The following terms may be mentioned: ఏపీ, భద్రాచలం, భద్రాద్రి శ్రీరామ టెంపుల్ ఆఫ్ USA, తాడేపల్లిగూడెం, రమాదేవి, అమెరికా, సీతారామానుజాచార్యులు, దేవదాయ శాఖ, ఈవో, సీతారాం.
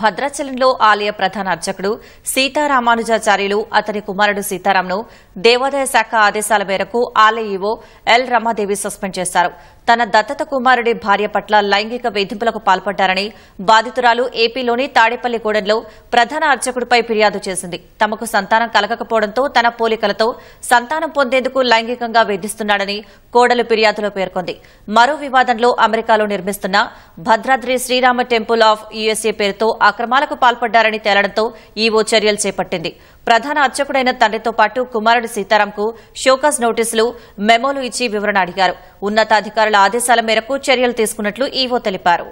భద్రాచలంలో ఆలయ ప్రధాన అర్చకుడు సీతారామానుజాచార్యులు అతని కుమారుడు సీతారాంను దేవాదాయ శాఖ ఆదేశాల మేరకు ఆలయ ఈవో ఎల్ రమాదేవి సస్పెండ్ చేశారు. తన దత్తత కుమారుడి భార్య పట్ల లైంగిక వేధింపులకు పాల్పడ్డారని బాధితురాలు ఏపీలోని తాడేపల్లిగూడెంలో ప్రధాన అర్చకుడిపై ఫిర్యాదు చేసింది. తమకు సంతానం కలగకపోవడంతో తన పోలికలతో సంతానం పొందేందుకు లైంగికంగా వేధిస్తున్నాడని కోడలు ఫిర్యాదులో పేర్కొంది. మరో వివాదంలో అమెరికాలో నిర్మిస్తున్న భద్రాద్రి శ్రీరామ టెంపుల్ ఆఫ్ USA పేరుతో అక్రమాలకు పాల్పడ్డారని తేలడంతో ఈవో చర్యలు చేపట్టింది. ప్రధాన అర్చకుడైన తండ్రితో పాటు కుమారుడు సీతారాంకు షోకాస్ నోటీసులు, మెమోలు ఇచ్చి వివరణ అడిగారు. ఉన్నతాధికారుల ఆదేశాల మేరకు చర్యలు తీసుకున్నట్లు ఈవో తెలిపారు.